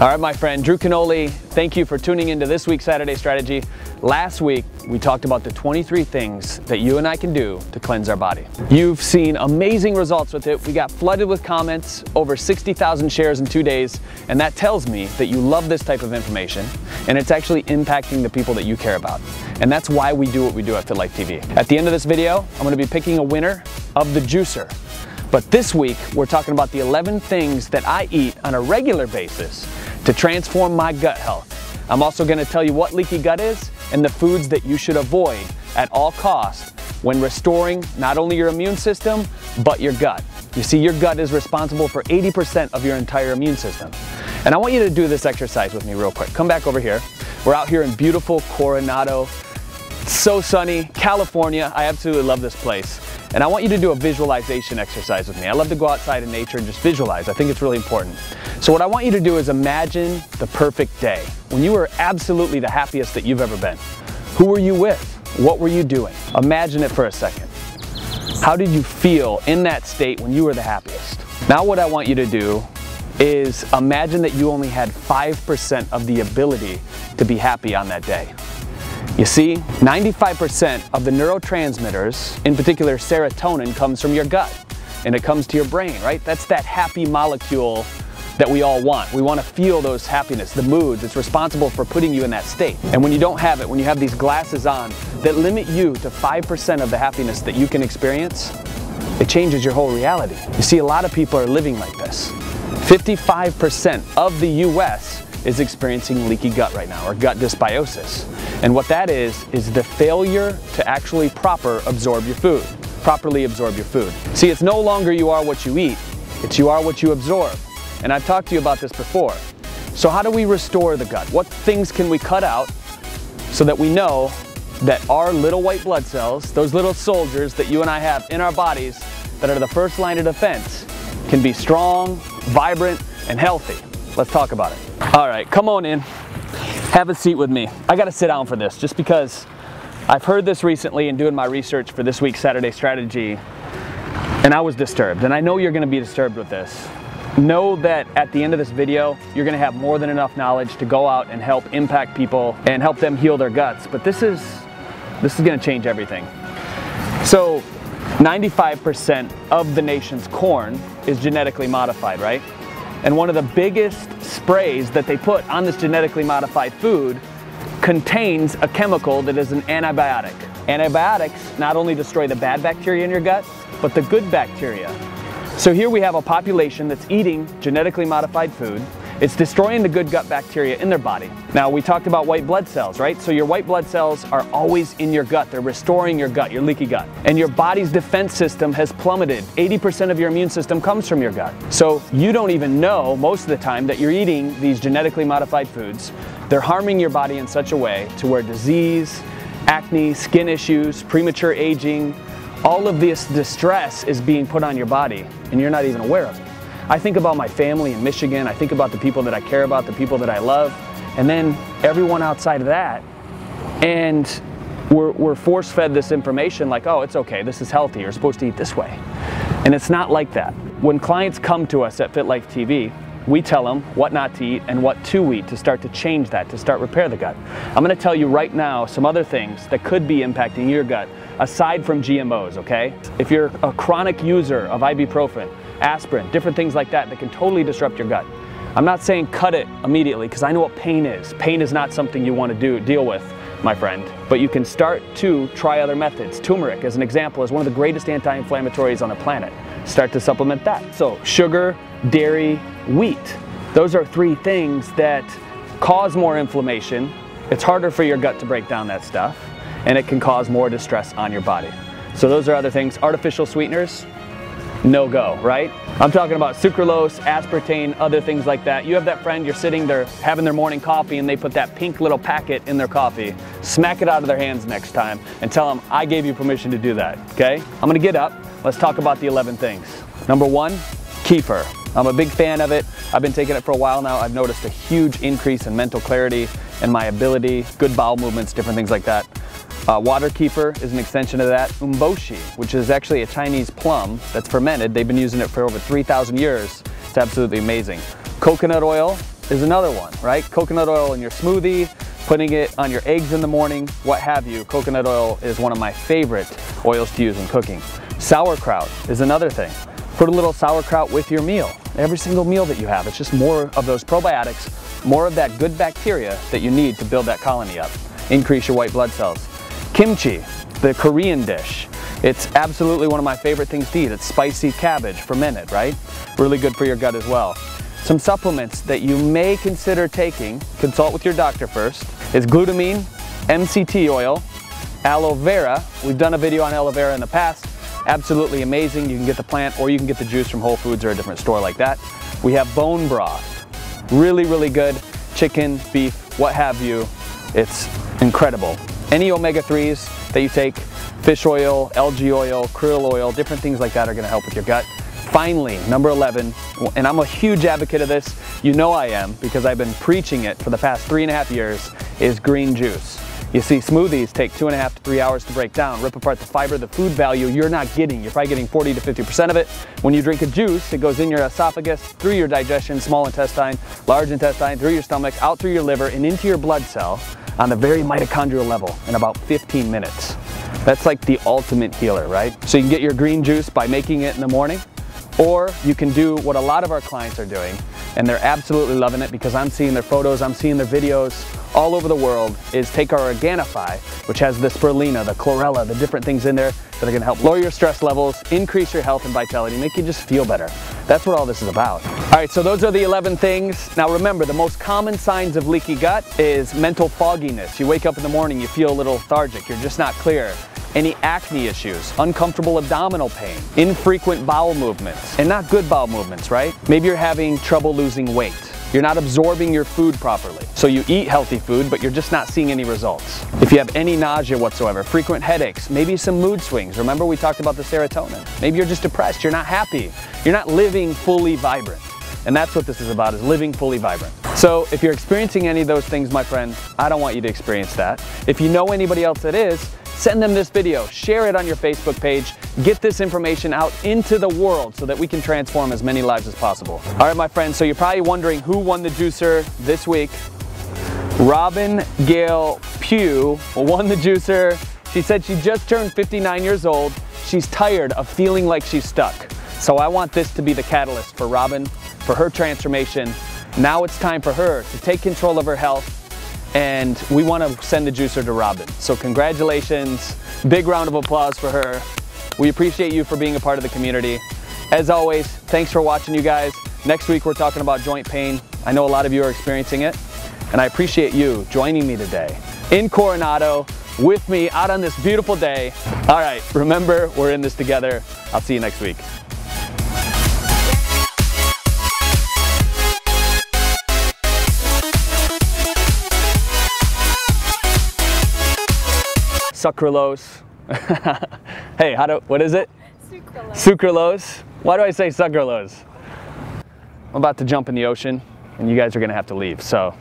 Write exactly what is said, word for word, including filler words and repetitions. All right, my friend, Drew Canole, thank you for tuning into this week's Saturday Strategy. Last week, we talked about the twenty-three things that you and I can do to cleanse our body. You've seen amazing results with it. We got flooded with comments, over sixty thousand shares in two days, and that tells me that you love this type of information, and it's actually impacting the people that you care about. And that's why we do what we do at FitLife T V. At the end of this video, I'm gonna be picking a winner of the juicer. But this week, we're talking about the eleven things that I eat on a regular basis to transform my gut health. I'm also gonna tell you what leaky gut is and the foods that you should avoid at all costs when restoring not only your immune system, but your gut. You see, your gut is responsible for eighty percent of your entire immune system. And I want you to do this exercise with me real quick. Come back over here. We're out here in beautiful Coronado. It's so sunny, California. I absolutely love this place. And I want you to do a visualization exercise with me. I love to go outside in nature and just visualize. I think it's really important. So what I want you to do is imagine the perfect day when you were absolutely the happiest that you've ever been. Who were you with? What were you doing? Imagine it for a second. How did you feel in that state when you were the happiest? Now what I want you to do is imagine that you only had five percent of the ability to be happy on that day. You see, ninety-five percent of the neurotransmitters, in particular serotonin, comes from your gut, and it comes to your brain, right? That's that happy molecule that we all want. We want to feel those happiness, the moods. It's responsible for putting you in that state. And when you don't have it, when you have these glasses on that limit you to five percent of the happiness that you can experience, it changes your whole reality. You see, a lot of people are living like this. fifty-five percent of the U S is experiencing leaky gut right now, or gut dysbiosis. And what that is, is the failure to actually proper absorb your food, properly absorb your food. See, it's no longer you are what you eat, it's you are what you absorb. And I've talked to you about this before. So how do we restore the gut? What things can we cut out so that we know that our little white blood cells, those little soldiers that you and I have in our bodies that are the first line of defense, can be strong, vibrant, and healthy? Let's talk about it. All right, come on in. Have a seat with me. I gotta sit down for this just because I've heard this recently in doing my research for this week's Saturday Strategy, and I was disturbed, and I know you're gonna be disturbed with this. Know that at the end of this video, you're gonna have more than enough knowledge to go out and help impact people and help them heal their guts, but this is, this is gonna change everything. So ninety-five percent of the nation's corn is genetically modified, right? And one of the biggest sprays that they put on this genetically modified food contains a chemical that is an antibiotic. Antibiotics not only destroy the bad bacteria in your gut, but the good bacteria. So here we have a population that's eating genetically modified food. It's destroying the good gut bacteria in their body. Now, we talked about white blood cells, right? So your white blood cells are always in your gut. They're restoring your gut, your leaky gut. And your body's defense system has plummeted. eighty percent of your immune system comes from your gut. So you don't even know most of the time that you're eating these genetically modified foods. They're harming your body in such a way to where disease, acne, skin issues, premature aging, all of this distress is being put on your body and you're not even aware of it. I think about my family in Michigan, I think about the people that I care about, the people that I love, and then everyone outside of that. And we're, we're force-fed this information like, oh, it's okay, this is healthy, you're supposed to eat this way. And it's not like that. When clients come to us at FitLife T V, we tell them what not to eat and what to eat to start to change that, to start repair the gut. I'm gonna tell you right now some other things that could be impacting your gut, aside from G M Os, okay? If you're a chronic user of ibuprofen, aspirin, different things like that that can totally disrupt your gut. I'm not saying cut it immediately because I know what pain is. Pain is not something you want to do deal with, my friend, but you can start to try other methods. Turmeric, as an example, is one of the greatest anti-inflammatories on the planet. Start to supplement that. So sugar, dairy, wheat. Those are three things that cause more inflammation. It's harder for your gut to break down that stuff, and it can cause more distress on your body. So those are other things. Artificial sweeteners, no go, right? I'm talking about sucralose, aspartame, other things like that. You have that friend, you're sitting there having their morning coffee and they put that pink little packet in their coffee. Smack it out of their hands next time and tell them, I gave you permission to do that, okay? I'm gonna get up, let's talk about the eleven things. Number one, kefir. I'm a big fan of it. I've been taking it for a while now. I've noticed a huge increase in mental clarity and my ability, good bowel movements, different things like that. Uh, water kefir is an extension of that. Umeboshi, which is actually a Chinese plum that's fermented. They've been using it for over three thousand years. It's absolutely amazing. Coconut oil, is another one, right? Coconut oil in your smoothie, putting it on your eggs in the morning, what have you. Coconut oil is one of my favorite oils to use in cooking. Sauerkraut is another thing. Put a little sauerkraut with your meal. Every single meal that you have, it's just more of those probiotics, more of that good bacteria that you need to build that colony up, increase your white blood cells. Kimchi, the Korean dish. It's absolutely one of my favorite things to eat. It's spicy cabbage fermented, right? Really good for your gut as well. Some supplements that you may consider taking, consult with your doctor first, is glutamine, M C T oil, aloe vera. We've done a video on aloe vera in the past. Absolutely amazing. You can get the plant or you can get the juice from Whole Foods or a different store like that. We have bone broth. Really, really good. Chicken, beef, what have you. It's incredible. Any omega threes that you take, fish oil, algae oil, krill oil, different things like that are going to help with your gut. Finally, number eleven, and I'm a huge advocate of this, you know I am, because I've been preaching it for the past three and a half years, is green juice. You see, smoothies take two and a half to three hours to break down, rip apart the fiber, the food value you're not getting. You're probably getting forty to fifty percent of it. When you drink a juice, it goes in your esophagus, through your digestion, small intestine, large intestine, through your stomach, out through your liver, and into your blood cell on the very mitochondrial level in about fifteen minutes. That's like the ultimate healer, right? So you can get your green juice by making it in the morning, or you can do what a lot of our clients are doing, and they're absolutely loving it because I'm seeing their photos, I'm seeing their videos all over the world, is take our Organifi, which has the spirulina, the chlorella, the different things in there that are gonna help lower your stress levels, increase your health and vitality, make you just feel better. That's what all this is about. All right, so those are the eleven things. Now remember, the most common signs of leaky gut is mental fogginess. You wake up in the morning, you feel a little lethargic, you're just not clear. Any acne issues, uncomfortable abdominal pain, infrequent bowel movements, and not good bowel movements, right? Maybe you're having trouble losing weight. You're not absorbing your food properly. So you eat healthy food, but you're just not seeing any results. If you have any nausea whatsoever, frequent headaches, maybe some mood swings. Remember we talked about the serotonin. Maybe you're just depressed, you're not happy. You're not living fully vibrant. And that's what this is about, is living fully vibrant. So if you're experiencing any of those things, my friend, I don't want you to experience that. If you know anybody else that is, send them this video, share it on your Facebook page, get this information out into the world so that we can transform as many lives as possible. All right, my friends, so you're probably wondering who won the juicer this week. Robin Gale Pugh won the juicer. She said she just turned fifty-nine years old. She's tired of feeling like she's stuck. So I want this to be the catalyst for Robin, for her transformation. Now it's time for her to take control of her health, and we want to send the juicer to Robin. So congratulations, big round of applause for her. We appreciate you for being a part of the community. As always, thanks for watching, you guys. Next week, we're talking about joint pain. I know a lot of you are experiencing it, and I appreciate you joining me today in Coronado with me out on this beautiful day. All right, remember, we're in this together. I'll see you next week. Sucralose. Hey, how do, what is it? Sucralose. Sucralose. Why do I say sucralose? I'm about to jump in the ocean and you guys are gonna have to leave, so.